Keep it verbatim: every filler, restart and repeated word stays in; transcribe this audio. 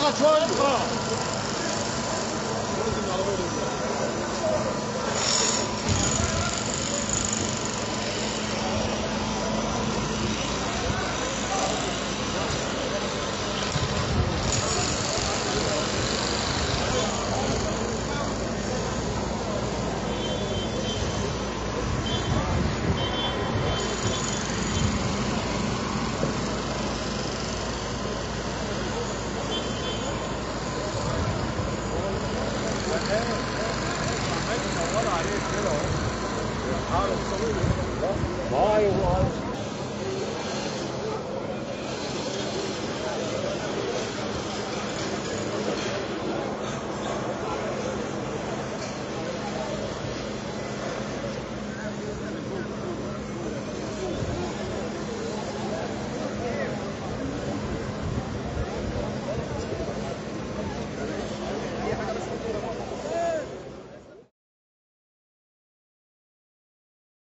Kontra, Kontra!